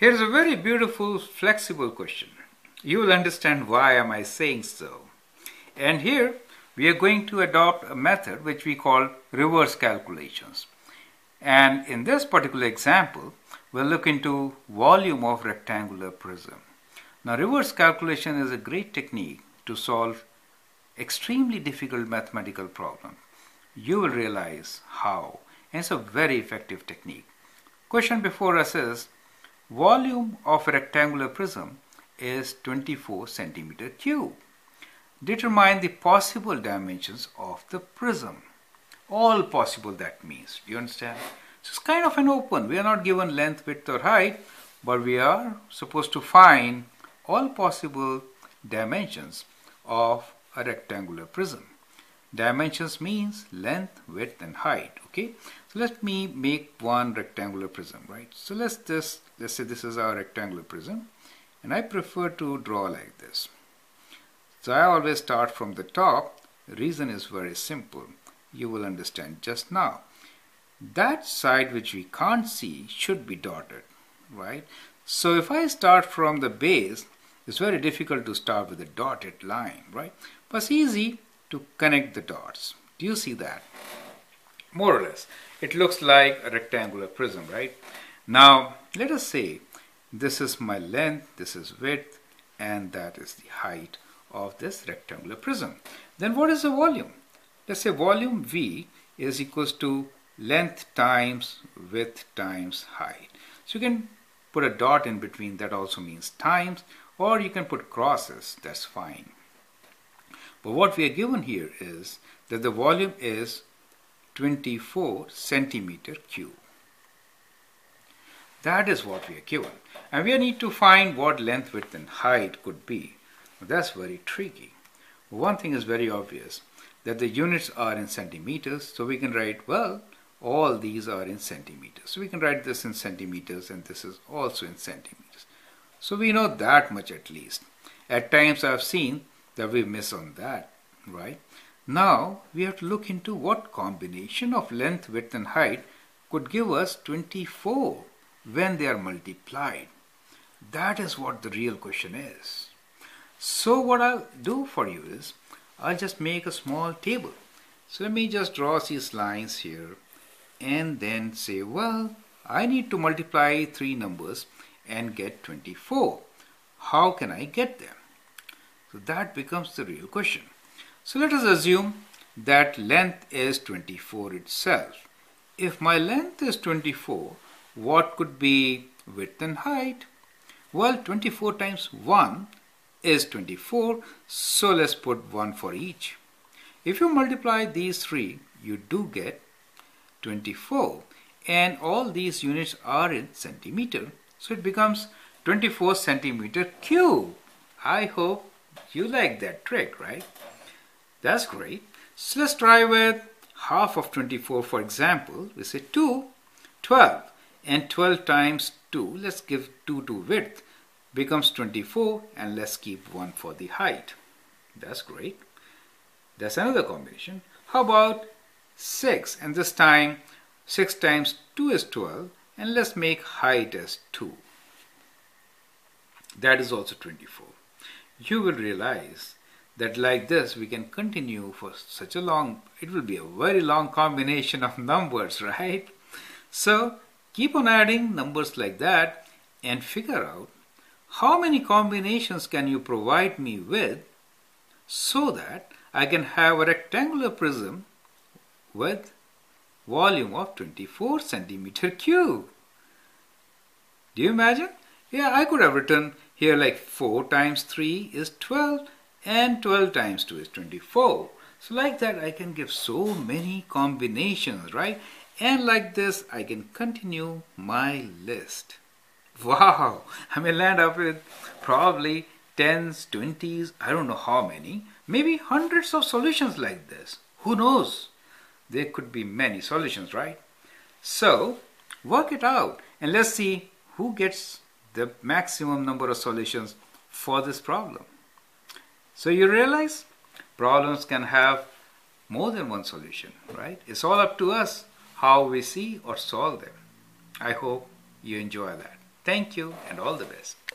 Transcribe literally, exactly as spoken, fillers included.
Here is a very beautiful, flexible question. You will understand why am I saying so. And here we are going to adopt a method which we call reverse calculations. And in this particular example, we'll look into volume of rectangular prism. Now, reverse calculation is a great technique to solve extremely difficult mathematical problem. You will realize how. And it's a very effective technique. Question before us is, volume of a rectangular prism is twenty-four centimeter cube. Determine the possible dimensions of the prism. All possible, that means. Do you understand? So it's kind of an open. We are not given length, width or height, but we are supposed to find all possible dimensions of a rectangular prism. Dimensions means length, width and height. Okay, so let me make one rectangular prism, right? So let's this let's say this is our rectangular prism, and I prefer to draw like this. So I always start from the top. The reason is very simple. You will understand just now. That side which we can't see should be dotted, right? So if I start from the base, it's very difficult to start with a dotted line, right? But it's easy to connect the dots. Do you see that? More or less, it looks like a rectangular prism, right? Now, let us say this is my length, this is width, and that is the height of this rectangular prism. Then what is the volume? Let's say volume V is equals to length times width times height. So you can put a dot in between, that also means times, or you can put crosses, that's fine. But what we are given here is that the volume is twenty-four centimeter cube. That is what we are given. And we need to find what length, width and height could be. That's very tricky. One thing is very obvious, that the units are in centimeters, so we can write, well, all these are in centimeters. So we can write this in centimeters and this is also in centimeters. So we know that much at least. At times I've seen that we miss on that, right? Now we have to look into what combination of length, width and height could give us twenty-four when they are multiplied. That is what the real question is. So what I'll do for you is, I'll just make a small table. So let me just draw these lines here and then say, well, I need to multiply three numbers and get twenty-four. How can I get them? So that becomes the real question. So let us assume that length is twenty-four itself. If my length is twenty-four, what could be width and height? Well, twenty-four times one is twenty-four, so let's put one for each. If you multiply these three, you do get twenty-four, and all these units are in centimeter, so it becomes twenty-four centimeter cube. I hope you like that trick, right? That's great. So let's try with half of twenty-four, for example. We say two, twelve, and twelve times two, let's give two to width, becomes twenty-four, and let's keep one for the height. That's great. That's another combination. How about six? And this time six times two is twelve, and let's make height as two. That is also twenty-four. You will realize that like this we can continue for such a long, it will be a very long combination of numbers, right? So keep on adding numbers like that and figure out how many combinations can you provide me with so that I can have a rectangular prism with volume of twenty-four centimeter cube. Do you imagine? Yeah, I could have written here like four times three is twelve, and twelve times two is twenty-four. So like that I can give so many combinations, right? And like this I can continue my list. Wow, I may land up with probably tens, twenties, I don't know how many, maybe hundreds of solutions like this. Who knows? There could be many solutions, right? So work it out and let's see who gets the maximum number of solutions for this problem. So you realize problems can have more than one solution, right? It's all up to us how we see or solve them. I hope you enjoy that. Thank you and all the best.